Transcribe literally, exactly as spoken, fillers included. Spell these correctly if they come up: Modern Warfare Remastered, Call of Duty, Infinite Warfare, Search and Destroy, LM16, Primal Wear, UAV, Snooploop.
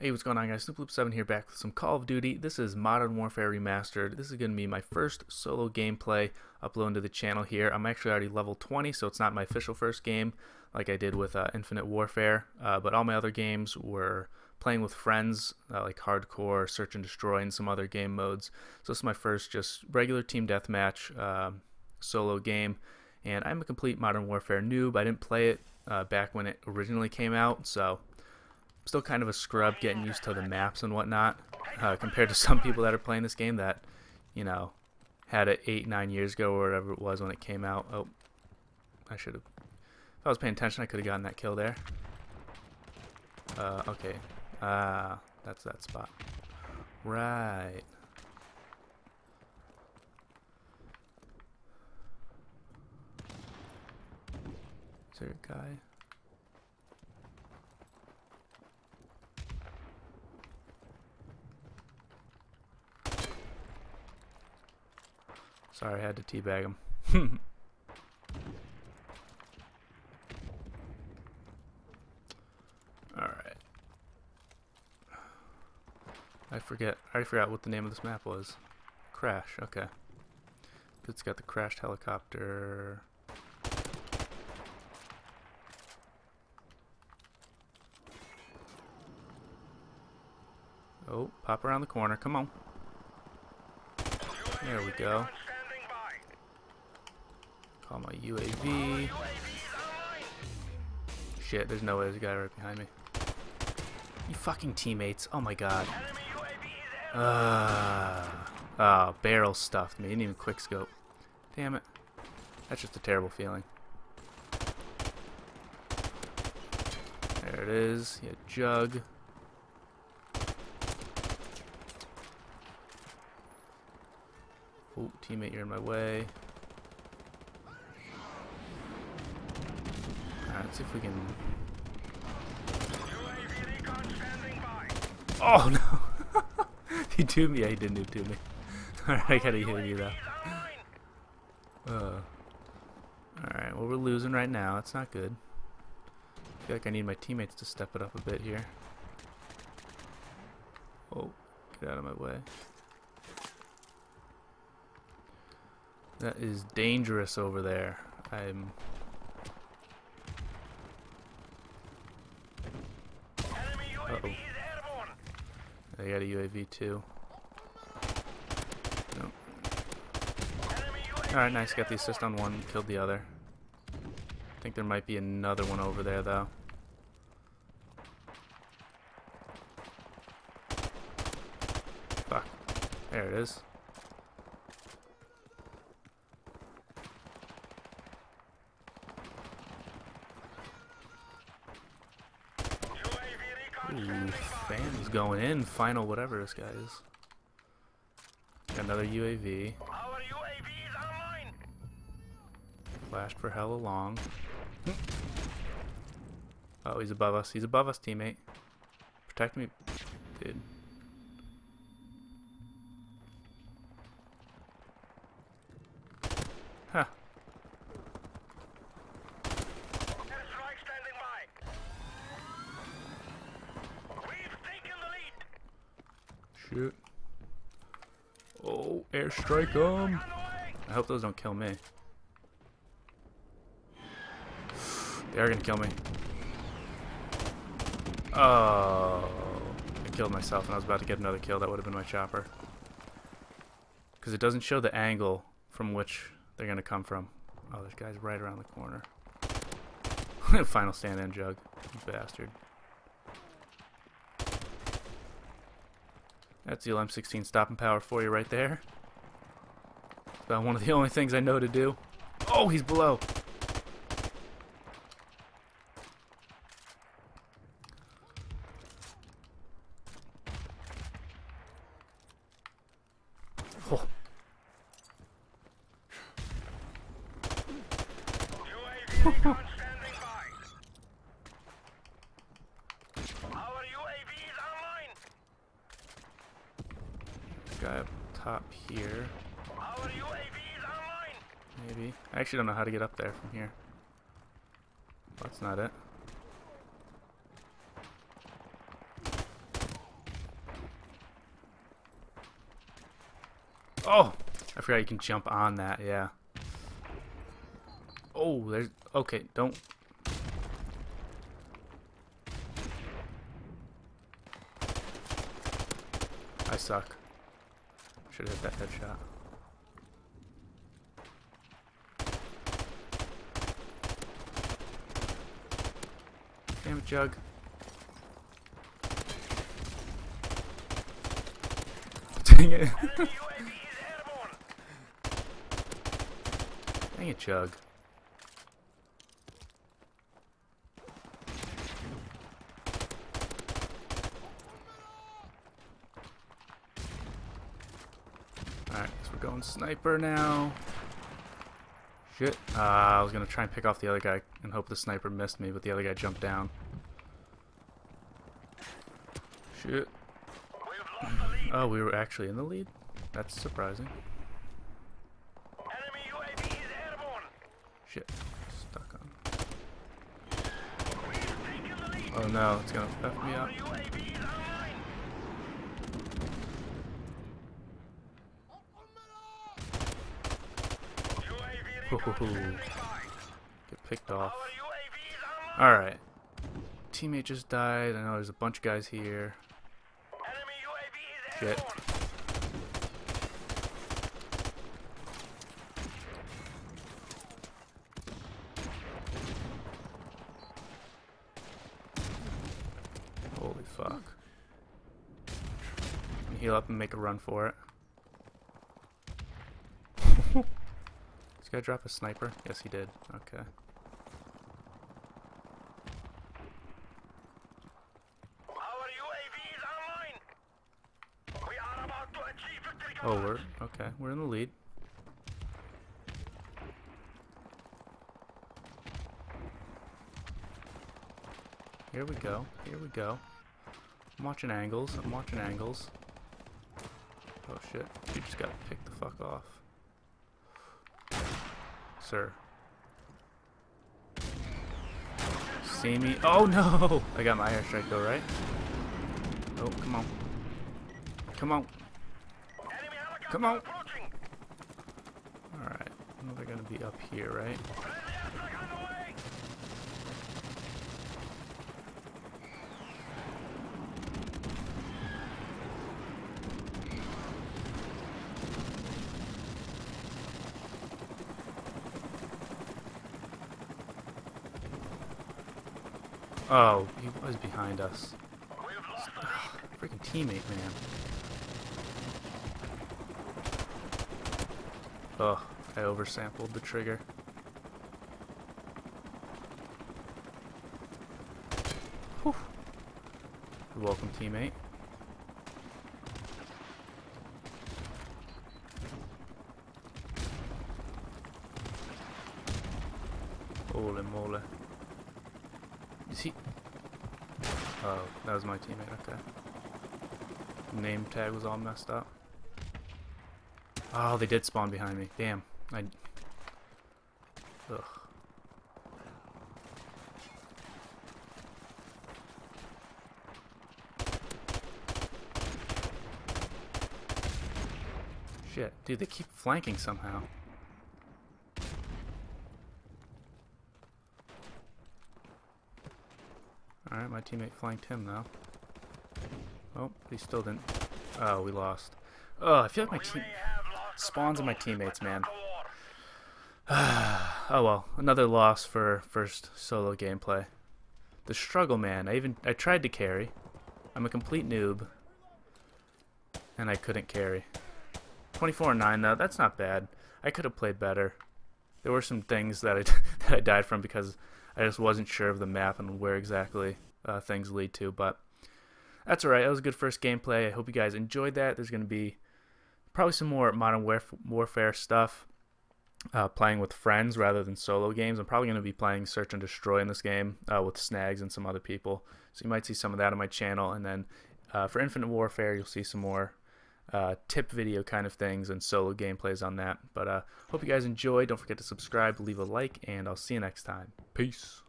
Hey, what's going on, guys? Snooploop seven here, back with some Call of Duty. This is Modern Warfare Remastered. This is going to be my first solo gameplay uploading to the channel here. I'm actually already level twenty, so it's not my official first game like I did with uh, Infinite Warfare, uh, but all my other games were playing with friends, uh, like Hardcore, Search and Destroy, and some other game modes. So this is my first just regular team deathmatch uh, solo game, and I'm a complete Modern Warfare noob. I didn't play it uh, back when it originally came out, so still kind of a scrub getting used to the maps and whatnot uh, compared to some people that are playing this game that, you know, had it eight, nine years ago or whatever it was when it came out. Oh, I should have. If I was paying attention, I could have gotten that kill there. Uh, okay. Ah, uh, that's that spot. Right. Is there a guy? Sorry, I had to teabag him. Alright. I forget. I already forgot what the name of this map was. Crash, okay. It's got the crashed helicopter. Oh, pop around the corner. Come on. There we go. Call my U A V. Shit, there's no way there's a guy right behind me. You fucking teammates. Oh my god. Uh, oh, barrel stuffed me. Didn't even quick scope. Damn it. That's just a terrible feeling. There it is. Yeah, jug. Oh, teammate, you're in my way. Let's see if we can. Oh no! He do me. Yeah, he didn't do to me. Alright, I gotta heal you though. Uh, Alright, well, we're losing right now. That's not good. I feel like I need my teammates to step it up a bit here. Oh, get out of my way. That is dangerous over there. I'm. Uh-oh. I got a U A V too. Nope. Alright, nice. Got the assist on one, killed the other. I think there might be another one over there though. Fuck. There it is. Ooh, fans going in. Final whatever this guy is. Got another U A V. Our U A V is online. Flashed for hella long. Oh, he's above us. He's above us, teammate. Protect me, dude. Huh. Shoot. Oh, airstrike him. I hope those don't kill me. They are gonna kill me. Oh, I killed myself and I was about to get another kill. That would have been my chopper. Because it doesn't show the angle from which they're gonna come from. Oh, this guy's right around the corner. Final stand in, Jug. You bastard. That's the L M sixteen stopping power for you right there. It's about one of the only things I know to do. Oh, he's below. Oh. Guy up top here. Maybe. I actually don't know how to get up there from here. That's not it. Oh, I forgot you can jump on that. Yeah. Oh, there's. Okay, don't. I suck. Should have hit that headshot. Damn it, Jug. Dang it. Dang it, Jug. Alright, so we're going sniper now. Shit. Uh, I was going to try and pick off the other guy and hope the sniper missed me, but the other guy jumped down. Shit. Oh, we were actually in the lead? That's surprising. Enemy U A V is airborne. Shit. Stuck on. Oh no, it's gonna F me up. Get picked off. Alright. Teammate just died. I know there's a bunch of guys here. Shit. Holy fuck. Heal up and make a run for it. This guy drop a sniper? Yes, he did. Okay. Oh, we're, okay, we're in the lead. Here we go, here we go. I'm watching angles, I'm watching angles. Oh shit, you just gotta pick the fuck off. Sir. See me? Oh no! I got my airstrike though, right? Oh, come on. Come on. Come on! Alright, I know they're gonna be up here, right? Oh, he was behind us. Freaking teammate, man. Oh, I oversampled the trigger. Whew. You're welcome, teammate. Holy moly. Is he? Oh, that was my teammate, okay. Name tag was all messed up. Oh, they did spawn behind me. Damn. I... Ugh. Shit. Dude, they keep flanking somehow. Alright, my teammate flanked him, though. Oh, he still didn't. Oh, we lost. Oh, I feel like my team... Spawns on my teammates, man. Oh well, another loss for first solo gameplay. The struggle, man. I even I tried to carry. I'm a complete noob, and I couldn't carry. twenty-four and nine though. That's not bad. I could have played better. There were some things that I that I died from because I just wasn't sure of the map and where exactly uh, things lead to. But that's alright. That was a good first gameplay. I hope you guys enjoyed that. There's gonna be probably some more Modern Warfare stuff, uh, playing with friends rather than solo games. I'm probably going to be playing Search and Destroy in this game uh, with Snags and some other people. So you might see some of that on my channel. And then uh, for Infinite Warfare, you'll see some more uh, tip video kind of things and solo gameplays on that. But uh, hope you guys enjoy. Don't forget to subscribe, leave a like, and I'll see you next time. Peace.